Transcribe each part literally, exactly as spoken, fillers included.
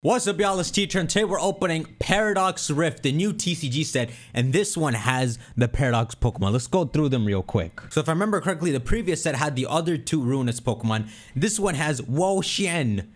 What's up, y'all? It's Teacher, and today we're opening Paradox Rift, the new T C G set, and this one has the Paradox Pokemon. Let's go through them real quick. So if I remember correctly, the previous set had the other two ruinous Pokemon. This one has Wo-Chien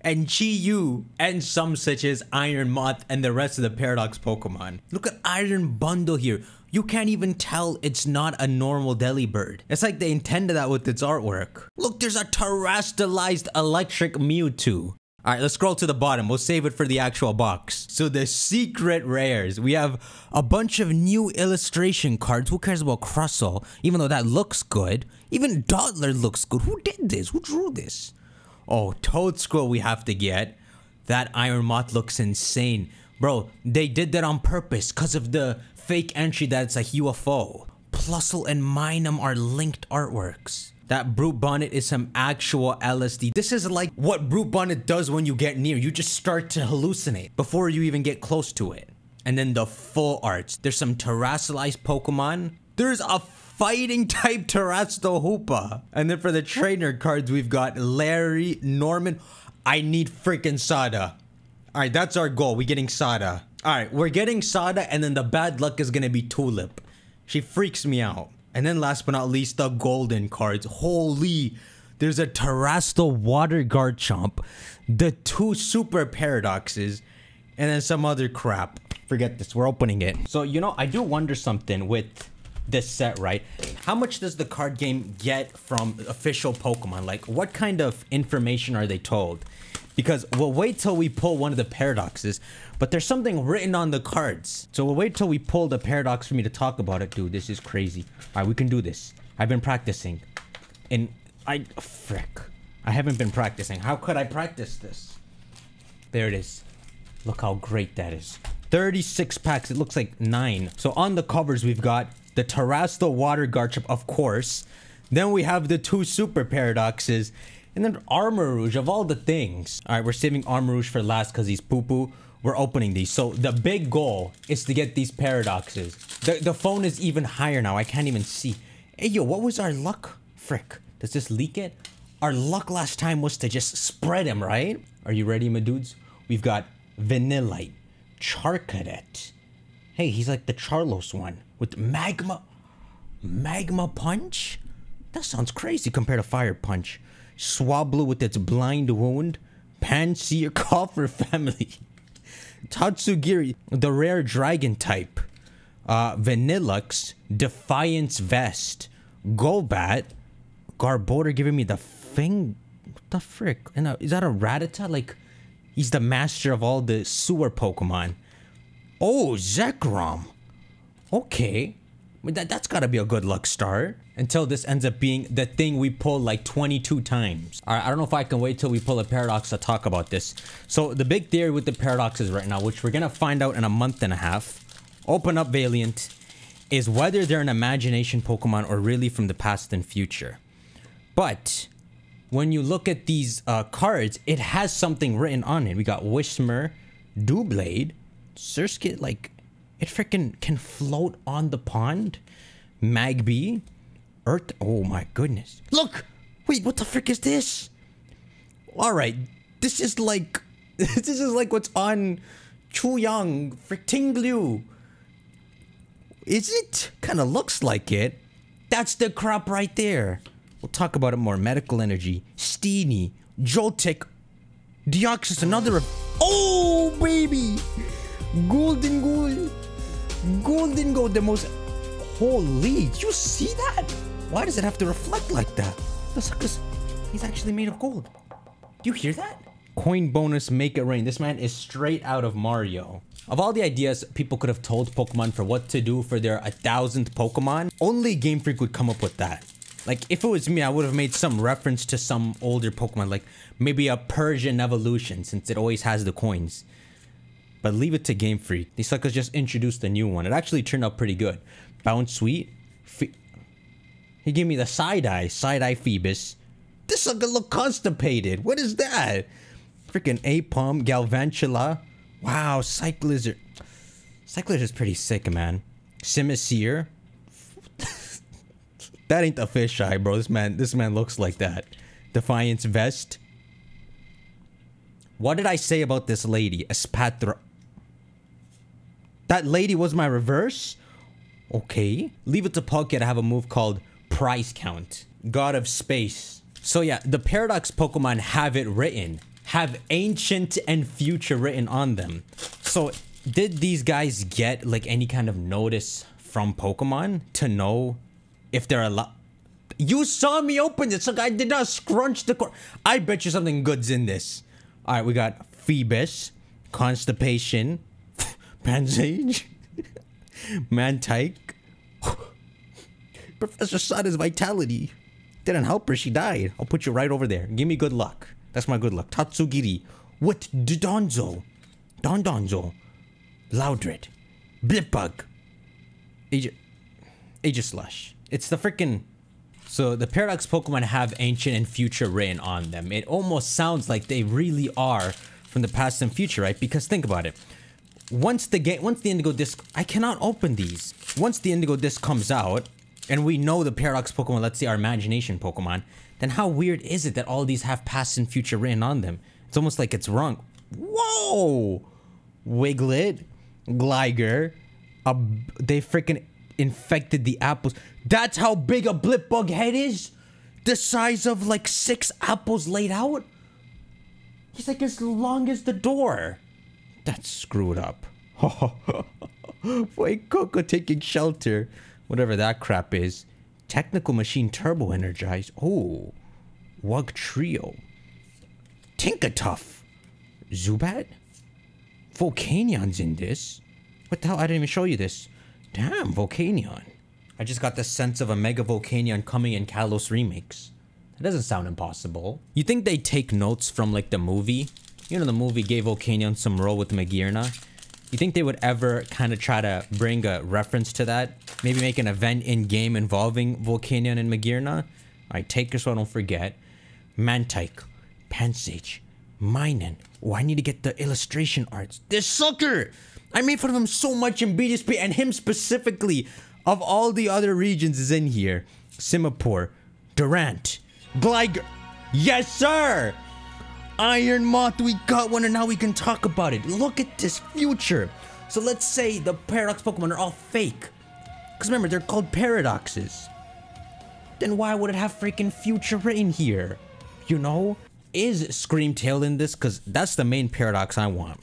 and Chi-Yu and some such as Iron Moth and the rest of the Paradox Pokemon. Look at Iron Bundle here. You can't even tell it's not a normal Delibird. It's like they intended that with its artwork. Look, there's a terrestrialized electric Mewtwo. All right, let's scroll to the bottom. We'll save it for the actual box. So the secret rares. We have a bunch of new illustration cards. Who cares about Crustle? Even though that looks good. Even Dodler looks good. Who did this? Who drew this? Oh, Toadsquirrel we have to get. That Iron Moth looks insane. Bro, they did that on purpose because of the fake entry that it's a U F O. Plusle and Minun are linked artworks. That Brute Bonnet is some actual L S D. This is like what Brute Bonnet does when you get near. You just start to hallucinate before you even get close to it. And then the full arts. There's some terrestrialized Pokemon. There's a fighting type Terrastahoopa. And then for the trainer cards, we've got Larry, Norman. I need freaking Sada. All right, that's our goal. We're getting Sada. All right, we're getting Sada, and then the bad luck is going to be Tulip. She freaks me out. And then last but not least, the golden cards. Holy, there's a Terrastal Water Garchomp, the two Super Paradoxes, and then some other crap. Forget this, we're opening it. So, you know, I do wonder something with this set, right? How much does the card game get from official Pokemon? Like, what kind of information are they told? Because we'll wait till we pull one of the Paradoxes, but there's something written on the cards. So we'll wait till we pull the Paradox for me to talk about it. Dude, this is crazy. All right, we can do this. I've been practicing. And I... Frick. I haven't been practicing. How could I practice this? There it is. Look how great that is. thirty-six packs. It looks like nine. So on the covers, we've got the Terrastal Water Garchomp, of course. Then we have the two Super Paradoxes. And then Armarouge, of all the things. All right, we're saving Armarouge for last because he's poo-poo. We're opening these. So the big goal is to get these Paradoxes. The, the phone is even higher now. I can't even see. Hey, yo, what was our luck? Frick. Does this leak it? Our luck last time was to just spread him, right? Are you ready, my dudes? We've got Vanillite, Charcadet. Hey, he's like the Charlos one with Magma... Magma Punch? That sounds crazy compared to Fire Punch. Swablu with its blind wound, Pansage Coffer family, Tatsugiri, the rare dragon type, uh, Vanilluxe, Defiance Vest, Golbat, Garbodor giving me the thing. What the frick? And uh, is that a Rattata? Like, he's the master of all the sewer Pokemon. Oh, Zekrom. Okay. That, that's gotta be a good luck star. Until this ends up being the thing we pull like twenty-two times. Alright, I don't know if I can wait till we pull a Paradox to talk about this. So the big theory with the Paradoxes right now, which we're gonna find out in a month and a half. Open up Valiant. Is whether they're an imagination Pokemon or really from the past and future. But when you look at these uh, cards, it has something written on it. We got Wishmer, Dewblade, Surskit, like... It freaking can float on the pond. Magby. Earth. Oh my goodness. Look! Wait, what the frick is this? Alright. This is like... This is like what's on Chuyang. Frick Tinglu. Is it? Kind of looks like it. That's the crop right there. We'll talk about it more. Medical Energy. Steenie. Joltik. Deoxys. Another... Oh, baby! Golden Ghoul. Golden Ghoul, the most... Holy, you see that? Why does it have to reflect like that? The sucker's... He's actually made of gold. Do you hear that? Coin bonus, make it rain. This man is straight out of Mario. Of all the ideas people could have told Pokemon for what to do for their one thousandth Pokemon, only Game Freak would come up with that. Like, if it was me, I would have made some reference to some older Pokemon, like maybe a Persian evolution, since it always has the coins. But leave it to Game Freak. These suckers just introduced a new one. It actually turned out pretty good. Bounce Sweet. Fe he gave me the side-eye. Side-eye Feebas. This sucker look constipated. What is that? Freaking A-Pom. Galvantula. Wow. Cyclizard. Cyclizard is pretty sick, man. Simisear. That ain't the fish eye, bro. This man, this man looks like that. Defiance Vest. What did I say about this lady? Espatra. That lady was my reverse? Okay. Leave it to Pocket. I have a move called Price Count. God of Space. So yeah, the Paradox Pokemon have it written. Have Ancient and Future written on them. So did these guys get like any kind of notice from Pokemon to know if they're allowed? You saw me open this. Look, I did not scrunch the corner. I bet you something good's in this. All right, we got Feebas, Constipation, Pansage, Mantyke. Professor Sada's vitality didn't help her. She died. I'll put you right over there. Give me good luck. That's my good luck. Tatsugiri. What? Dodonzo. Dondonzo. Loudred. Blipbug. Aegislush. It's the freaking... So the Paradox Pokemon have Ancient and Future written on them. It almost sounds like they really are from the past and future, right? Because think about it. Once the game, once the Indigo Disc, I cannot open these. Once the Indigo Disc comes out, and we know the Paradox Pokemon, let's say our Imagination Pokemon, then how weird is it that all these have past and future written on them? It's almost like it's wrong. Whoa! Wiglet, Gligar, uh, they freaking infected the apples. That's how big a Blipbug head is? The size of like six apples laid out? He's like as long as the door. That's screwed up. Boy, Coco taking shelter. Whatever that crap is. Technical Machine Turbo Energized. Oh. Wug Trio. Tinkertuff. Zubat? Volcanion's in this? What the hell? I didn't even show you this. Damn, Volcanion. I just got the sense of a Mega Volcanion coming in Kalos remakes. That doesn't sound impossible. You think they take notes from like the movie? You know the movie gave Volcanion some role with Magearna? You think they would ever kind of try to bring a reference to that? Maybe make an event in-game involving Volcanion and Magearna? Alright, take this so I don't forget. Mantyke. Pansage. Minun. Oh, I need to get the illustration arts. This sucker! I made fun of him so much in B D S P, and him specifically, of all the other regions, is in here. Simapore, Durant, Gligar. Yes, sir! Iron Moth, we got one, and now we can talk about it. Look at this future. So let's say the Paradox Pokemon are all fake. Because remember, they're called Paradoxes. Then why would it have freaking future written here? You know? Is Scream Tail in this? Because that's the main Paradox I want.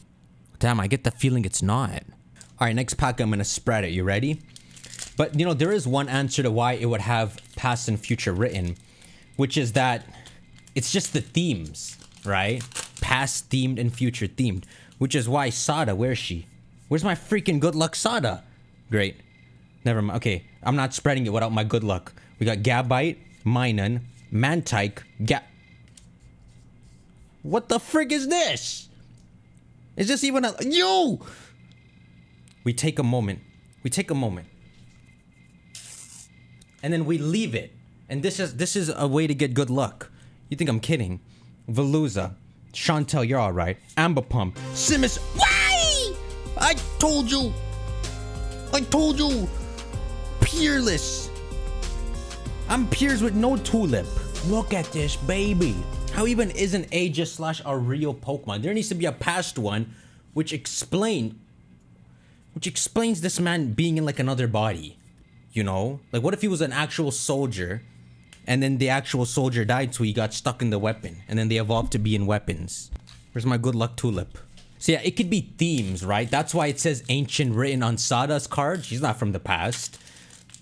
Damn, I get the feeling it's not. Alright, next pack, I'm going to spread it. You ready? But, you know, there is one answer to why it would have past and future written, which is that it's just the themes, right? Past themed and future themed, which is why Sada, where's she? Where's my freaking good luck Sada? Great. Never mind. Okay, I'm not spreading it without my good luck. We got Gabite, Minun, Mantyke, Ga... What the frick is this? Is this even a- Yo! We take a moment. We take a moment. And then we leave it. And this is- this is a way to get good luck. You think I'm kidding. Veluza. Chantel, you're alright. Ambipom. Simis- Why? I told you! I told you! Peerless! I'm peers with no Tulip. Look at this, baby. How even isn't Aegislush a real Pokemon? There needs to be a past one which explain which explains this man being in like another body. You know? Like what if he was an actual soldier and then the actual soldier died so he got stuck in the weapon and then they evolved to be in weapons. Where's my good luck Tulip? So yeah, it could be themes, right? That's why it says ancient written on Sada's card. She's not from the past.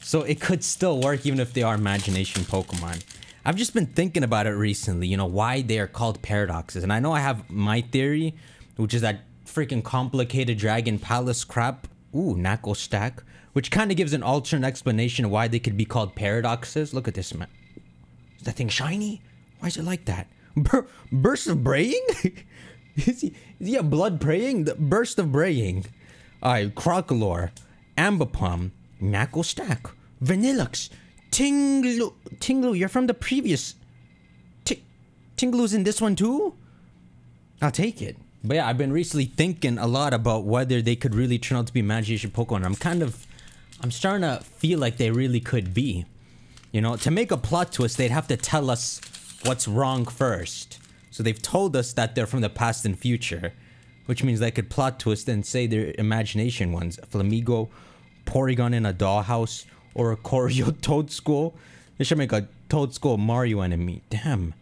So it could still work even if they are imagination Pokemon. I've just been thinking about it recently, you know, why they are called paradoxes. And I know I have my theory, which is that freaking complicated Dragon Palace crap. Ooh, Knuckle Stack. Which kind of gives an alternate explanation of why they could be called paradoxes. Look at this, man. Is that thing shiny? Why is it like that? Bur burst of Braying? is, he, is he a blood praying? The burst of Braying. Alright, Crocolore, Ambipom, Knuckle Stack, Vanilluxe. Tinglu, Tinglu, you're from the previous. T Tinglu's in this one too? I'll take it. But yeah, I've been recently thinking a lot about whether they could really turn out to be imagination Pokemon. I'm kind of, I'm starting to feel like they really could be. You know, to make a plot twist, they'd have to tell us what's wrong first. So they've told us that they're from the past and future, which means they could plot twist and say their imagination ones. A Flamigo, Porygon in a dollhouse, or a Choreo Toad School. They should make a Toad School Mario enemy. Damn.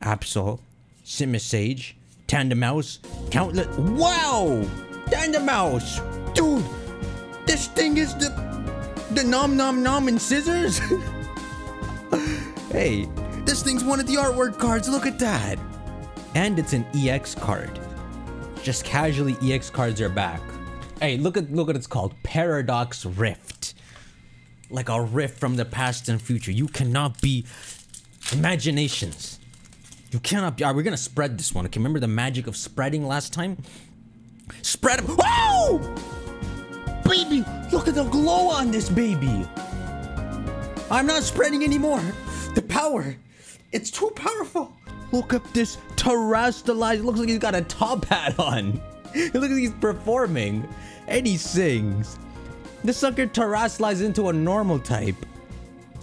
Absol, Simisage, Tandemouse, Countlet. Wow! Tandemouse! Dude! This thing is the the nom nom nom and scissors? Hey, this thing's one of the artwork cards, look at that! And it's an E X card. Just casually, E X cards are back. Hey, look at look at it's called Paradox Rift. Like a rift from the past and future. You cannot be imaginations. You cannot be. Alright, we're gonna spread this one. Okay, remember the magic of spreading last time? Spread them. Whoa! Baby, look at the glow on this baby. I'm not spreading anymore. The power, it's too powerful. Look at this terastalized. Looks like he's got a top hat on. It looks like he's performing, and he sings. This sucker terastalized into a normal type,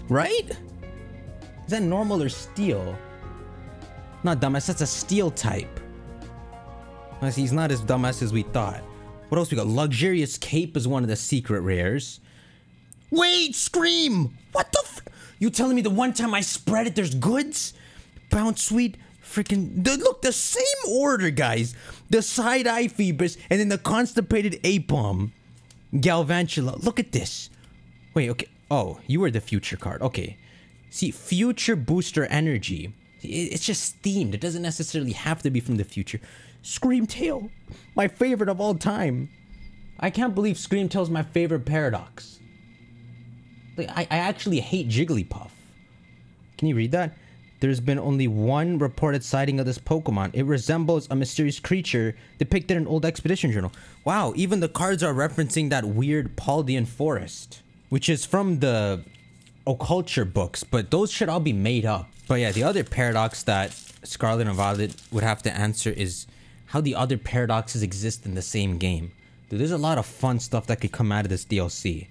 right? Is that normal or steel? Not dumbass. That's a steel type. He's not as dumbass as we thought. What else we got? Luxurious Cape is one of the secret rares. Wait, Scream! What the f- You telling me the one time I spread it, there's goods? Bounce Sweet, freaking- Look, the same order, guys. The Side-Eye Feebas, and then the Constipated Apom. Galvantula. Look at this. Wait, okay. Oh, you were the future card. Okay. See, future booster energy. It's just themed. It doesn't necessarily have to be from the future. Scream Tail, my favorite of all time. I can't believe Scream Tail's my favorite Paradox. Like, I, I actually hate Jigglypuff. Can you read that? There's been only one reported sighting of this Pokemon. It resembles a mysterious creature depicted in an old expedition journal. Wow, even the cards are referencing that weird Paldean forest, which is from the Occulture books, but those should all be made up. But yeah, the other paradox that Scarlet and Violet would have to answer is how the other paradoxes exist in the same game. Dude, there's a lot of fun stuff that could come out of this D L C.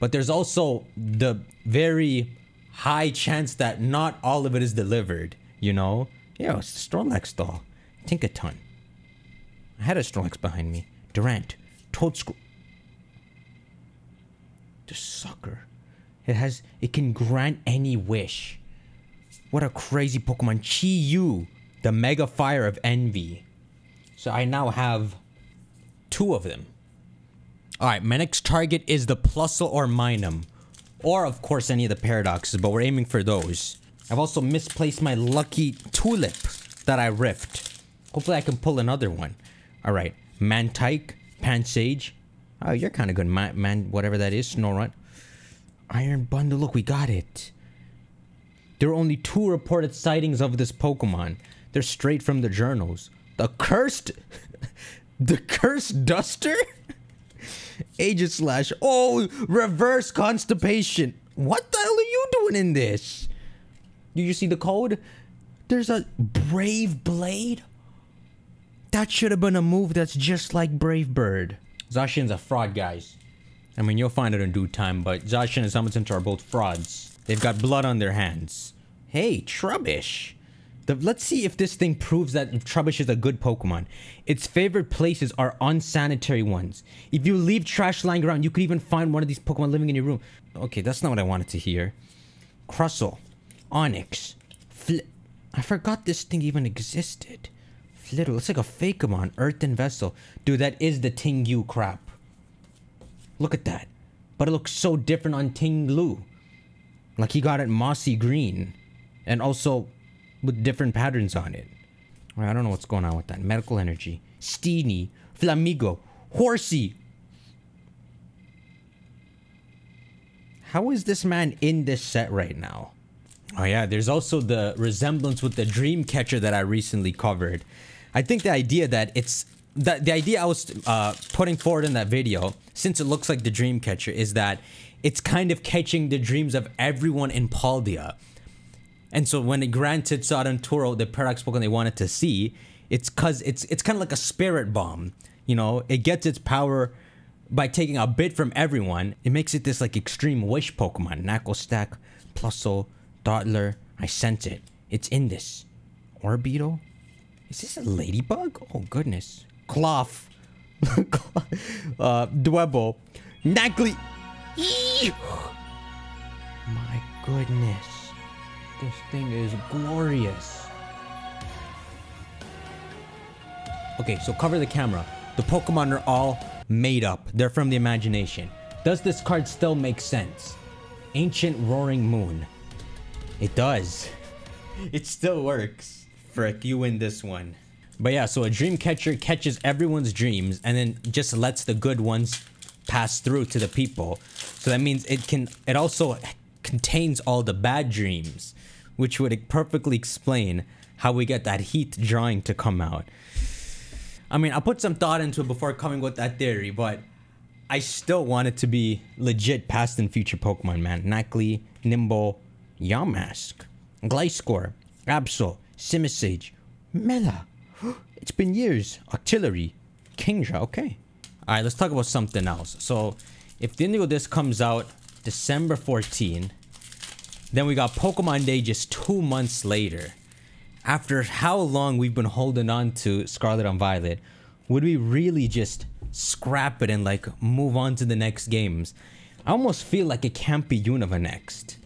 But there's also the very high chance that not all of it is delivered, you know? Yeah, it's the Snorlax doll. Tinkaton. I had a Snorlax behind me. Durant. Toadscroll. The sucker. It has, it can grant any wish. What a crazy Pokemon. Chi-Yu. The Mega Fire of Envy. So I now have two of them. Alright, my next target is the Plusle or Minun. Or, of course, any of the Paradoxes, but we're aiming for those. I've also misplaced my lucky Tulip that I ripped. Hopefully I can pull another one. Alright, Mantyke, Pansage. Oh, you're kind of good, man, man, whatever that is, Snorunt. Iron Bundle, look, we got it. There are only two reported sightings of this Pokemon. They're straight from the journals. The cursed... the cursed duster? Aegislush. Oh, reverse constipation. What the hell are you doing in this? Do you see the code? There's a Brave Blade? That should have been a move that's just like Brave Bird. Zacian's a fraud, guys. I mean, you'll find it in due time, but Zacian and Summoncentor are both frauds. They've got blood on their hands. Hey, Trubbish. The, let's see if this thing proves that Trubbish is a good Pokemon. Its favorite places are unsanitary ones. If you leave trash lying around, you could even find one of these Pokemon living in your room. Okay, that's not what I wanted to hear. Crustle. Onyx. Fli- I forgot this thing even existed. Flittle. It's like a Fakemon. Earthen Vessel. Dude, that is the Tinglu crap. Look at that. But it looks so different on Tinglu. Like he got it mossy green. And also... with different patterns on it. I don't know what's going on with that. Medical Energy. Steenie. Flamigo. Horsey. How is this man in this set right now? Oh yeah, there's also the resemblance with the Dreamcatcher that I recently covered. I think the idea that it's... The, the idea I was uh, putting forward in that video, since it looks like the Dreamcatcher, is that it's kind of catching the dreams of everyone in Paldea. And so when it granted Sada and Turo the Paradox Pokemon they wanted to see, it's cause it's it's kind of like a spirit bomb, you know. It gets its power by taking a bit from everyone. It makes it this like extreme wish Pokemon. Knacklestack, Plusle, Dottler. I sense it. It's in this. Orbeetle, Is this a ladybug? Oh, goodness. Cloth. uh, Dwebble. Nagli. My goodness. This thing is glorious. Okay, so cover the camera. The Pokemon are all made up. They're from the imagination. Does this card still make sense? Ancient Roaring Moon. It does. It still works. Frick, you win this one. But yeah, so a dream catcher catches everyone's dreams and then just lets the good ones pass through to the people. So that means it can, it also contains all the bad dreams, which would perfectly explain how we get that heat drawing to come out. I mean, I put some thought into it before coming with that theory, but I still want it to be legit past and future Pokemon, man. Knackley, Nimble, Yamask, Gliscor, Absol, Simisage, Mela. It's been years. Octillery, Kingdra, okay. Alright, let's talk about something else. So, if the Indigo Disc comes out December fourteenth, then we got Pokemon Day just two months later. After how long we've been holding on to Scarlet and Violet, would we really just scrap it and like move on to the next games? I almost feel like it can't be Unova next.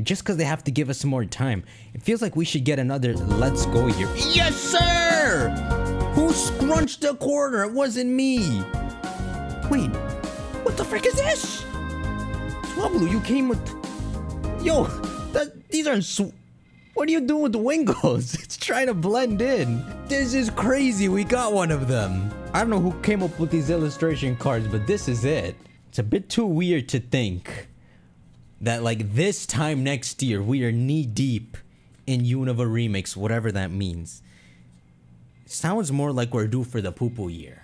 Just because they have to give us some more time. It feels like we should get another Let's Go year. Yes, sir! Who scrunched the corner? It wasn't me. Wait, what the frick is this? Swablu, you came with... Yo, that, these aren't... Sw what are you doing with the Wingos? It's trying to blend in. This is crazy. We got one of them. I don't know who came up with these illustration cards, but this is it. It's a bit too weird to think that like this time next year, we are knee deep in Unova Remix, whatever that means. It sounds more like we're due for the Poopoo year.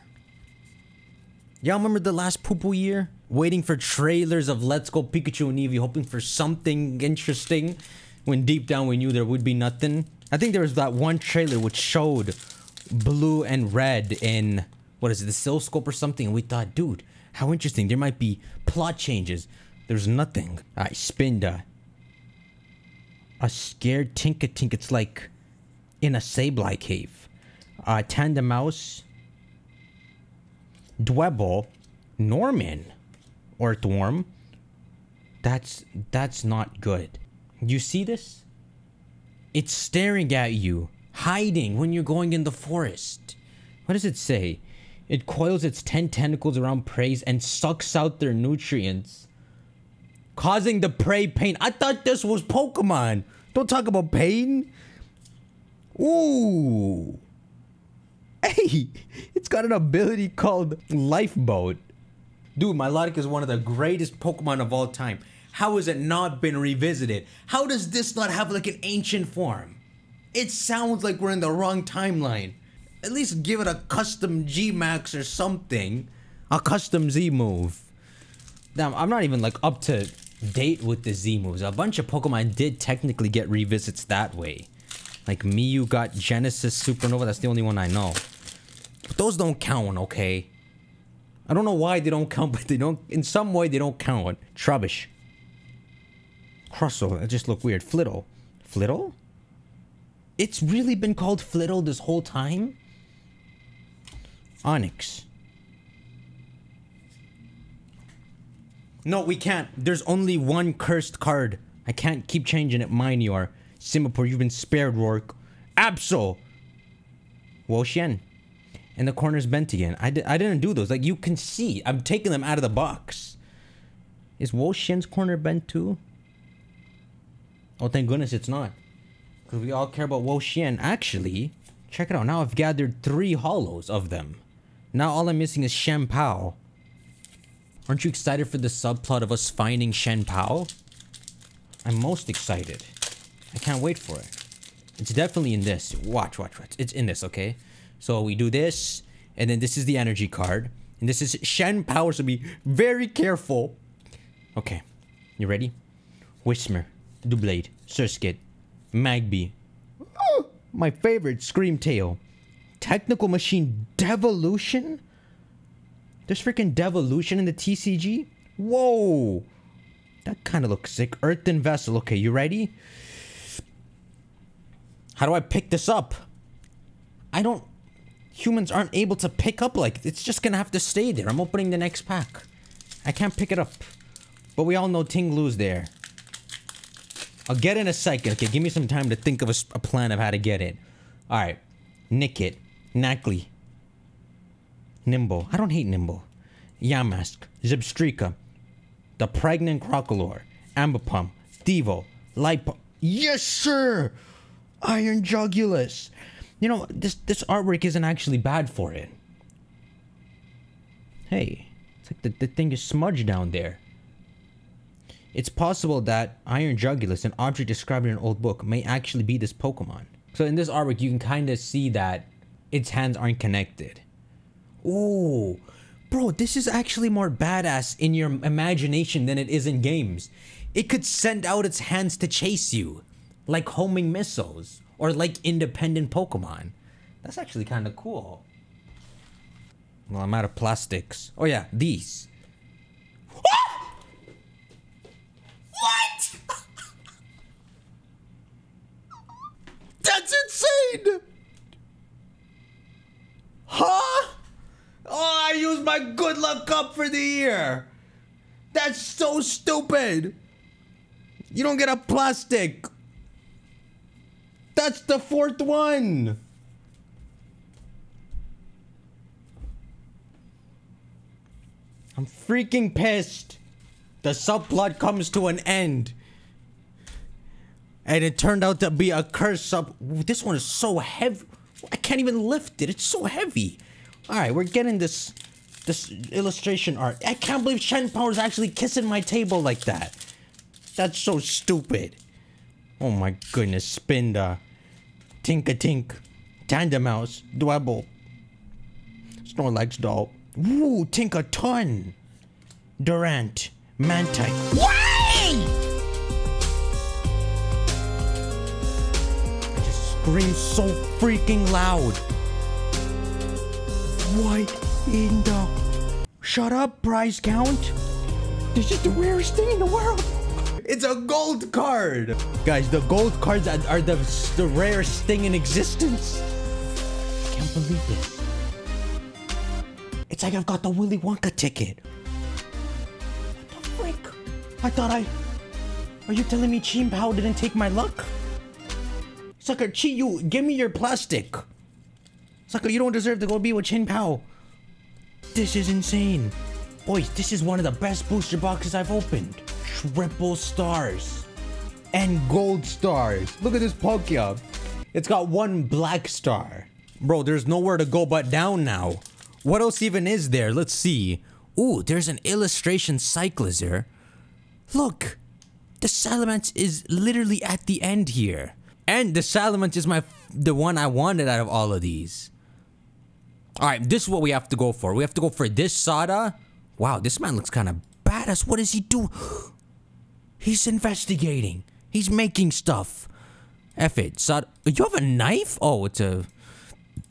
Y'all remember the last Poopoo year? Waiting for trailers of Let's Go Pikachu and Eevee, hoping for something interesting, when deep down we knew there would be nothing. I think there was that one trailer which showed blue and red in, what is it, the Silscope or something, and we thought, dude, how interesting, there might be plot changes. There's nothing. Alright, Spinda. A scared Tinkatink. It's like in a Sableye cave. Uh, Tandemouse. Dwebble. Norman. Earthworm. That's, that's not good. You see this? It's staring at you. Hiding when you're going in the forest. What does it say? It coils its ten tentacles around prey and sucks out their nutrients, causing the prey pain. I thought this was Pokemon. Don't talk about pain. Ooh. Hey, it's got an ability called Lifeboat. Dude, Milotic is one of the greatest Pokemon of all time. How has it not been revisited? How does this not have like an ancient form? It sounds like we're in the wrong timeline. At least give it a custom G Max or something. A custom Z move. Damn, I'm not even like up to date with the Z moves. A bunch of Pokemon did technically get revisits that way. Like Miyu got Genesis Supernova. That's the only one I know. But those don't count, okay? I don't know why they don't count, but they don't. In some way, they don't count. Trubbish. Crustle. That just looked weird. Flittle. Flittle? It's really been called Flittle this whole time? Onix. No, we can't. There's only one cursed card. I can't keep changing it. Mine, you are. Singapore, you've been spared, Rourke. Absol. Wo-Chien. And the corner's bent again. I, di I didn't do those. Like, you can see. I'm taking them out of the box. Is Wo-Chien's corner bent too? Oh, thank goodness it's not. Because we all care about Wo-Chien. Actually, check it out. Now I've gathered three holos of them. Now all I'm missing is Shen Pao. Aren't you excited for the subplot of us finding Shen Pao? I'm most excited. I can't wait for it. It's definitely in this. Watch, watch, watch. It's in this, okay? So we do this, and then this is the energy card. And this is Shen Pao, so be very careful. Okay, you ready? Whismur, Doublade, Surskit, Magby. Oh, my favorite, Scream Tail. Technical Machine Devolution? There's freaking Devolution in the T C G? Whoa! That kind of looks sick. Earthen Vessel. Okay, you ready? How do I pick this up? I don't... Humans aren't able to pick up like... It's just gonna have to stay there. I'm opening the next pack. I can't pick it up. But we all know Tinglu's there. I'll get it in a second. Okay, give me some time to think of a, a plan of how to get it. Alright. Nickit. Knackley. Nimble. I don't hate Nimble. Yamask. Zebstrika. The Pregnant Crocolore. Ambipom. Devo. Lipo. Yes, sir! Iron Jugulus. You know, this this artwork isn't actually bad for it. Hey. It's like the, the thing is smudged down there. It's possible that Iron Jugulus, an object described in an old book, may actually be this Pokemon. So in this artwork, you can kind of see that its hands aren't connected. Ooh, bro, this is actually more badass in your imagination than it is in games. It could send out its hands to chase you, like homing missiles, or like independent Pokemon. That's actually kind of cool. Well, I'm out of plastics. Oh yeah, these. What? That's insane! Huh? Oh, I used my good luck cup for the year. That's so stupid. You don't get a plastic. That's the fourth one. I'm freaking pissed. The subplot comes to an end. And it turned out to be a cursed sub. This one is so heavy. I can't even lift it. It's so heavy. Alright, we're getting this this illustration art. I can't believe Shen Power's actually kissing my table like that. That's so stupid. Oh my goodness. Spinda. Tinkatink. Tandemouse. Dwebble. Snorlax doll. Woo, Tinkaton. Durant. Mantyke. Why? I just screamed so freaking loud. What in the... Shut up, prize count. This is the rarest thing in the world. It's a gold card. Guys, the gold cards are the, the rarest thing in existence. I can't believe this. It's like I've got the Willy Wonka ticket. I thought I... Are you telling me Chim Pao didn't take my luck? Sucker, Chi Yu, give me your plastic. Sucker, you don't deserve to go be with Chim Pao. This is insane. Boys, this is one of the best booster boxes I've opened. Triple stars. And gold stars. Look at this Pokia. It's got one black star. Bro, there's nowhere to go but down now. What else even is there? Let's see. Ooh, there's an illustration Cycloser. Look, the Salamence is literally at the end here. And the Salamence is my the one I wanted out of all of these. Alright, this is what we have to go for. We have to go for this Sada. Wow, this man looks kind of badass. What does he do? He's investigating. He's making stuff. F it. Sada. You have a knife? Oh, it's a...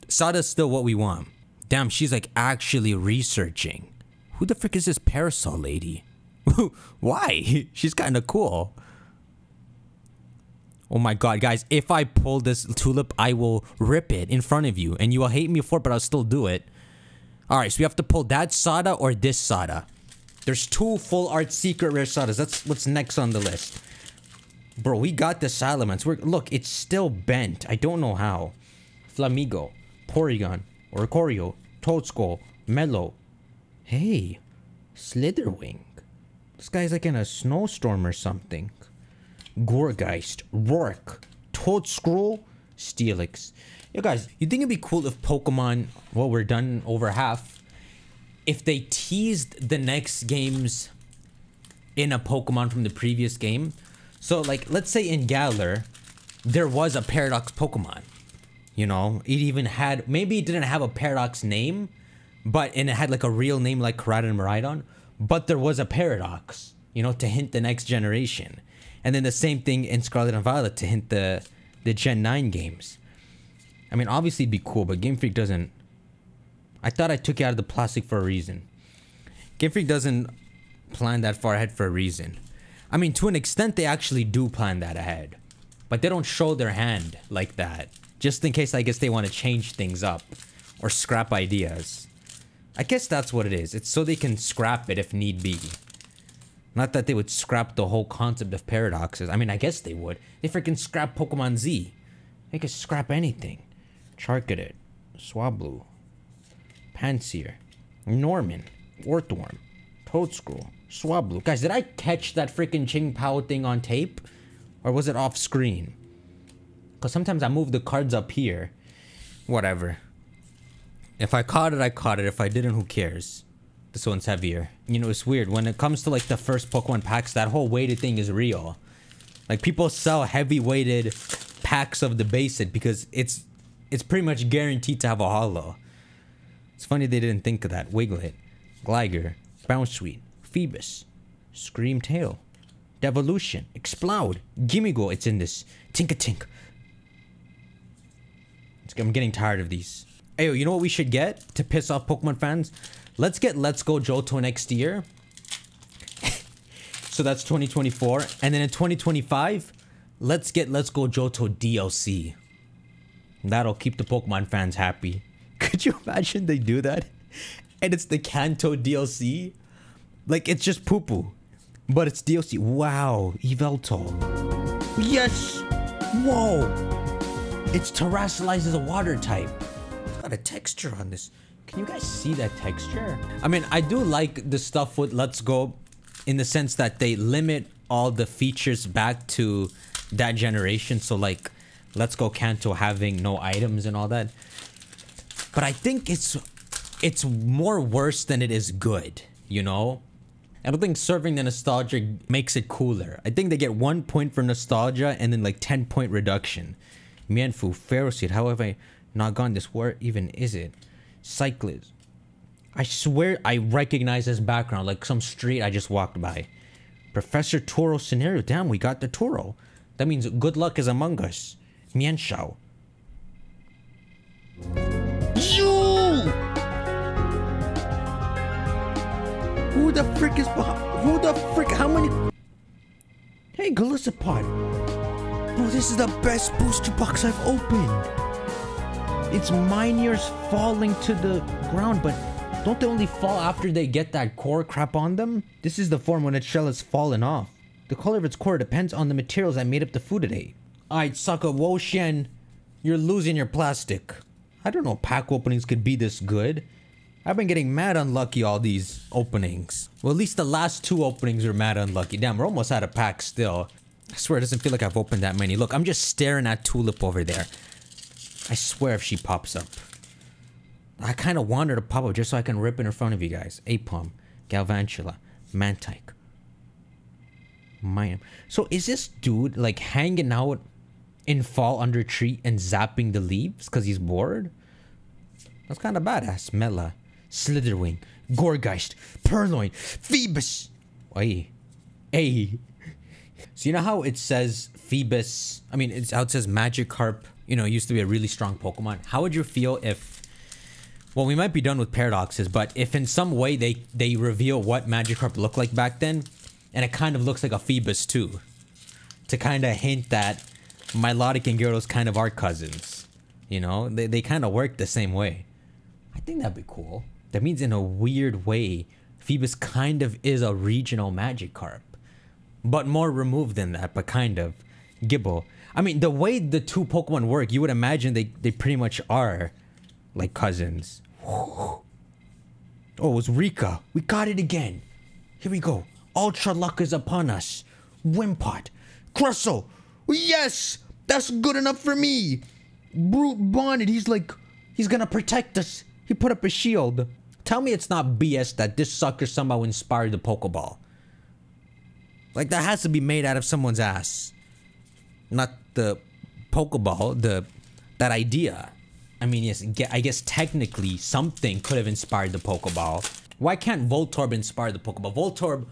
Sada's still what we want. Damn, she's like actually researching. Who the frick is this Parasol lady? Why? She's kind of cool. Oh my god, guys. If I pull this Tulip, I will rip it in front of you. And you will hate me for it, but I'll still do it. Alright, so we have to pull that Sada or this Sada. There's two full art secret rare Sadas. That's what's next on the list. Bro, we got the Salamence. We're, look, it's still bent. I don't know how. Flamigo, Porygon, Oricorio, Toadskull, Mellow. Hey, Slitherwing. This guy's like in a snowstorm or something. Gorgeist, Rourke, Toadscroll, Steelix. Yo guys, you think it'd be cool if Pokemon, well, we're done over half, if they teased the next games in a Pokemon from the previous game? So like, let's say in Galar, there was a Paradox Pokemon. You know, it even had, maybe it didn't have a Paradox name, but, and it had like a real name like Karada and Maridon. But there was a paradox, you know, to hint the next generation. And then the same thing in Scarlet and Violet to hint the, the Gen nine games. I mean, obviously it'd be cool, but Game Freak doesn't... I thought I took it out of the plastic for a reason. Game Freak doesn't plan that far ahead for a reason. I mean, to an extent, they actually do plan that ahead. But they don't show their hand like that. just in case I guess they want to change things up or scrap ideas. I guess that's what it is. It's so they can scrap it if need be. Not that they would scrap the whole concept of paradoxes. I mean, I guess they would. They freaking scrap Pokemon Z. They could scrap anything. Charcadet, Swablu, Pansage, Norman, Orthworm, Toadscroll, Swablu. Guys, did I catch that freaking Ching Pao thing on tape? Or was it off screen? Because sometimes I move the cards up here. Whatever. If I caught it, I caught it. If I didn't, who cares? This one's heavier. You know, it's weird. When it comes to like the first Pokemon packs, that whole weighted thing is real. Like people sell heavy weighted packs of the basic because it's it's pretty much guaranteed to have a holo. It's funny they didn't think of that. Wiglet, Gligar, Bounsweet, Feebas, Scream Tail, Devolution, Exploud, Gimigo. It's in this. Tink-a-tink. I'm getting tired of these. Ayo, you know what we should get to piss off Pokemon fans? Let's get Let's Go Johto next year. So that's twenty twenty-four. And then in twenty twenty-five, let's get Let's Go Johto D L C. That'll keep the Pokemon fans happy. Could you imagine they do that? And it's the Kanto D L C? Like, it's just poo-poo. But it's D L C. Wow, Yveltal. Yes! Whoa! It's Terrasilize as a water type. It's got a texture on this. Can you guys see that texture? I mean, I do like the stuff with Let's Go in the sense that they limit all the features back to that generation. So, like, Let's Go Kanto having no items and all that. But I think it's it's more worse than it is good, you know? I don't think serving the nostalgia makes it cooler. I think they get one point for nostalgia and then like ten point reduction. Mianfu, Ferroseed, how have I not gone this? Where even is it? Cyclist. I swear I recognize this background, like some street I just walked by. Professor Toro scenario. Damn, we got the Toro. That means good luck is among us. Mianshao. You! Who the frick is behind? Who the frick? How many? Hey, Glissapod. Bro, this is the best booster box I've opened. It's Minears falling to the ground, but don't they only fall after they get that core crap on them? This is the form when its shell has fallen off. The color of its core depends on the materials that made up the food today. Alright, sucker, Wo-Chien, you're losing your plastic. I don't know pack openings could be this good. I've been getting mad unlucky all these openings. Well, at least the last two openings were mad unlucky. Damn, we're almost out of pack still. I swear it doesn't feel like I've opened that many. Look, I'm just staring at Tulip over there. I swear if she pops up. I kind of want her to pop up just so I can rip in front of you guys. Apom, Galvantula, Mantyke. Mine. So is this dude like hanging out in fall under a tree and zapping the leaves because he's bored? That's kind of badass. Mela, Slitherwing, Gorgeist, Purloin, Feebas. Hey, hey. So you know how it says Feebas? I mean, it's how it says Magikarp. You know, it used to be a really strong Pokemon. How would you feel if? Well, we might be done with paradoxes, but if in some way they they reveal what Magikarp looked like back then, and it kind of looks like a Feebas too, to kind of hint that Milotic and Gyarados kind of are cousins. You know, they they kind of work the same way. I think that'd be cool. That means in a weird way, Feebas kind of is a regional Magikarp. But more removed than that, but kind of. Gibbo. I mean, the way the two Pokemon work, you would imagine they, they pretty much are like cousins. Oh, it was Rika. We got it again. Here we go. Ultra luck is upon us. Wimpot. Crustle. Yes! That's good enough for me. Brute Bonnet. He's like, he's gonna protect us. He put up a shield. Tell me it's not B S that this sucker somehow inspired the Pokeball. Like, that has to be made out of someone's ass. Not the Pokeball, the that idea. I mean, yes, I guess technically something could have inspired the Pokeball. Why can't Voltorb inspire the Pokeball? Voltorb,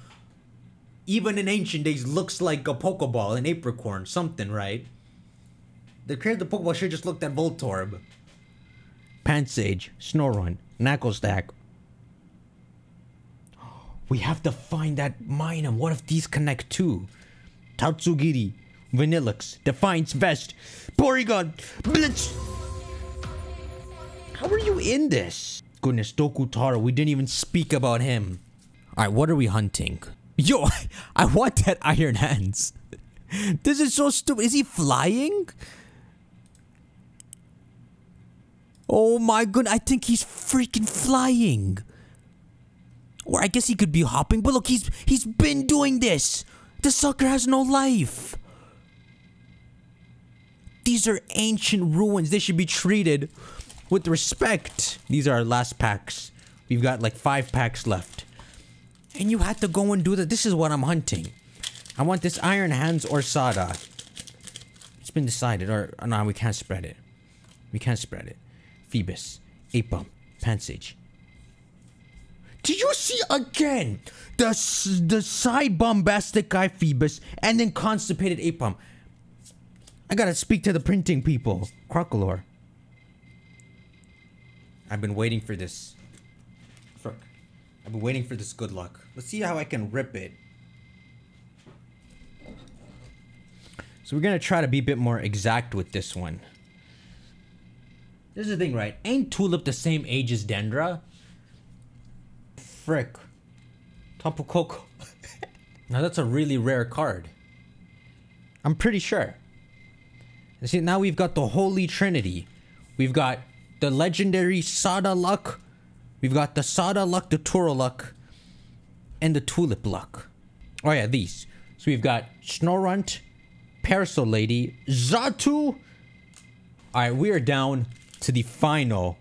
even in ancient days, looks like a Pokeball, an apricorn, something, right? The creator of the Pokeball should have just looked at Voltorb. Pansage, Snorunt, Knacklestack. We have to find that Minun. What if these connect too? Tatsugiri, Vanilluxe, Defiance Vest, Porygon, Blitz! How are you in this? Goodness, Dokutaro, we didn't even speak about him. Alright, what are we hunting? Yo, I want that Iron Hands. This is so stupid. Is he flying? Oh my god, I think he's freaking flying. Or I guess he could be hopping, but look, he's he's been doing this. The sucker has no life. These are ancient ruins. They should be treated with respect. These are our last packs. We've got like five packs left. And you had to go and do that. This is what I'm hunting. I want this Iron Hands or Sada. It's been decided. Or, or no, we can't spread it. We can't spread it. Feebas, Apom, Pansage. Did you see again the the side bombastic guy Feebas and then constipated Apom? I gotta speak to the printing people. Crocalore. I've been waiting for this. Frick. I've been waiting for this good luck. Let's see how I can rip it. So we're gonna try to be a bit more exact with this one. This is the thing, right? Ain't Tulip the same age as Dendra? Frick. Tapu Koko. Now that's a really rare card. I'm pretty sure. And see, now we've got the Holy Trinity. We've got the legendary Sada Luck. We've got the Sada Luck, the Turo Luck, and the Tulip Luck. Oh yeah, these. So we've got Snorunt, Parasol Lady, Zatu. Alright, we are down to the final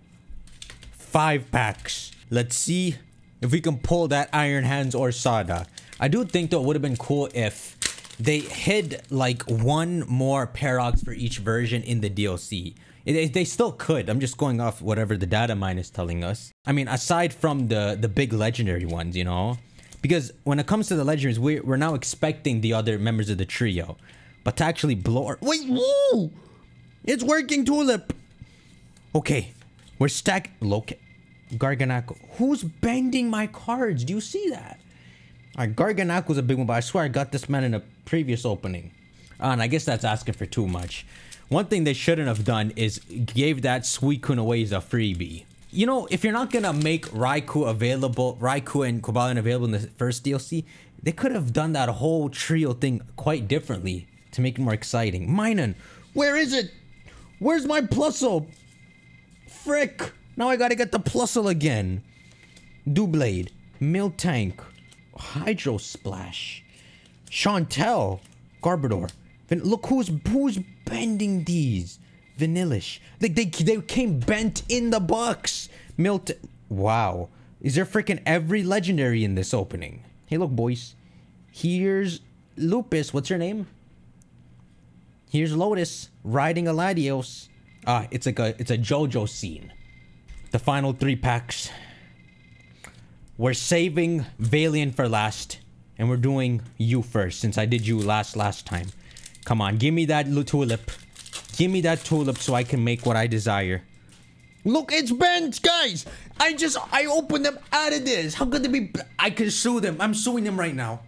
five packs. Let's see if we can pull that Iron Hands or Sada. I do think though it would have been cool if they hid like one more Paradox for each version in the D L C. It, it, they still could. I'm just going off whatever the data mine is telling us. I mean, aside from the, the big legendary ones, you know? Because when it comes to the legendaries, we, we're now expecting the other members of the trio. But to actually blow our- Wait, whoa! It's working, Tulip! Okay, we're stacked- Loca- Garganaco. Who's bending my cards? Do you see that? Alright, Garganaco's a big one, but I swear I got this man in a previous opening. Uh, and I guess that's asking for too much. One thing they shouldn't have done is gave that Suicune away as a freebie. You know, if you're not gonna make Raikou available, Raikou and Kobalin available in the first D L C, they could have done that whole trio thing quite differently to make it more exciting. Minun, where is it? Where's my Plusle? Frick! Now I gotta get the Plusle again. Dewblade, Miltank, Hydro Splash, Chantel, Garbodor. Van Look who's who's bending these. Vanilluxe. They, they they came bent in the box. Milt. Wow. Is there freaking every legendary in this opening? Hey, look, boys. Here's Lupus. What's your name? Here's Lotus riding a Latios. Ah, it's like a it's a JoJo scene. The final three packs. We're saving Valiant for last, and we're doing you first since I did you last last time. Come on, give me that Tulip. Give me that Tulip so I can make what I desire. Look, it's bent, guys. I just I opened them out of this. How could they be? I can sue them. I'm suing them right now.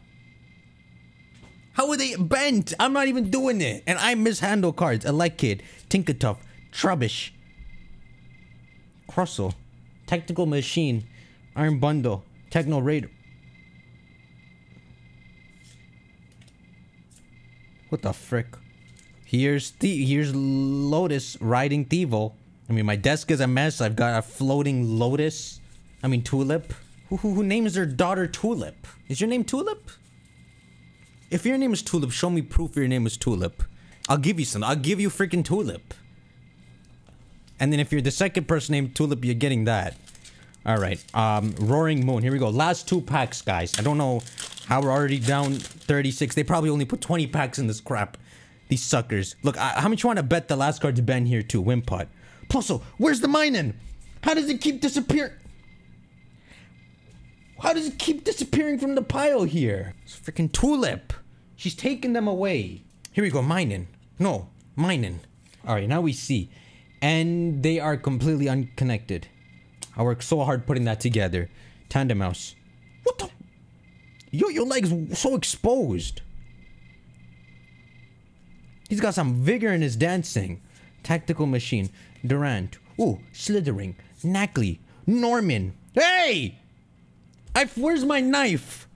How are they bent? I'm not even doing it. And I mishandle cards. I like it. Tinkertuff. Trubbish. Crustle. Tactical Machine. Iron Bundle. Techno Raider. What the frick? Here's the here's Lotus riding Thievul. I mean, my desk is a mess. I've got a floating Lotus. I mean, Tulip. Who, who, who names their daughter Tulip? Is your name Tulip? If your name is Tulip, show me proof your name is Tulip. I'll give you some. I'll give you freaking Tulip. And then if you're the second person named Tulip, you're getting that. All right. Um, Roaring Moon. Here we go. Last two packs, guys. I don't know how we're already down thirty-six. They probably only put twenty packs in this crap. These suckers. Look, I, how much you want to bet the last card's been here too? Wimpot. Plusle, where's the Minun? How does it keep disappearing? How does it keep disappearing from the pile here? It's freaking Tulip. She's taking them away. Here we go, Minun. No, Minun. All right, now we see. And they are completely unconnected. I worked so hard putting that together. Tandemouse. What the? Yo, your leg's so exposed. He's got some vigor in his dancing. Tactical Machine. Durant. Ooh, Slithering. Knackley. Norman. Hey! I, where's my knife?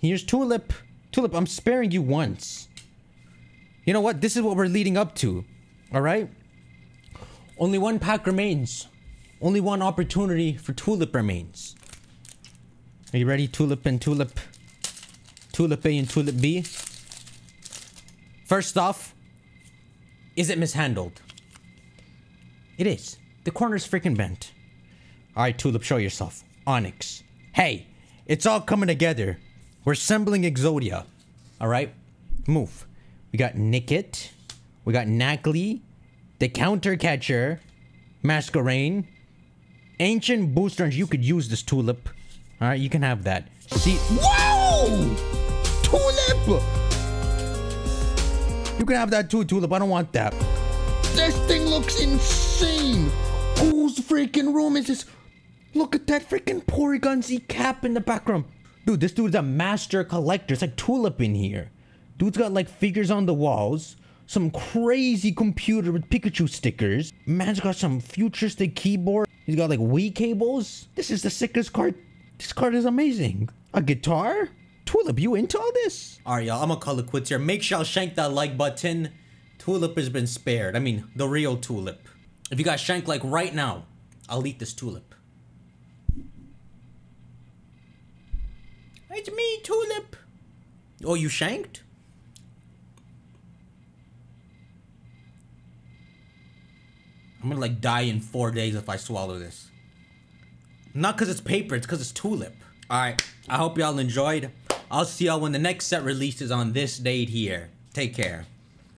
Here's Tulip. Tulip, I'm sparing you once. You know what? This is what we're leading up to. Alright? Only one pack remains. Only one opportunity for Tulip remains. Are you ready? Tulip and Tulip. Tulip A and Tulip B. First off, is it mishandled? It is. The corner's freaking bent. Alright, Tulip, show yourself. Onyx. Hey, it's all coming together. We're assembling Exodia. Alright? Move. We got Nickit. We got Knackley. The Counter Catcher. Masquerain. Ancient Booster. And you could use this, Tulip. Alright, you can have that. See. Whoa! Tulip! You can have that too, Tulip. I don't want that. This thing looks insane. Whose freaking room is this? Look at that freaking Porygon Z cap in the background. Dude, this dude's a master collector. It's like Tulip in here. Dude's got like figures on the walls. Some crazy computer with Pikachu stickers. Man's got some futuristic keyboard. He's got like Wii cables. This is the sickest card. This card is amazing. A guitar? Tulip, you into all this? Alright, y'all. I'm gonna call it quits here. Make sure y'all shank that like button. Tulip has been spared. I mean, the real Tulip. If you guys shank like right now, I'll eat this Tulip. It's me, Tulip. Oh, you shanked? I'm gonna like die in four days if I swallow this. Not because it's paper, it's because it's Tulip. Alright, I hope y'all enjoyed. I'll see y'all when the next set releases on this date here. Take care.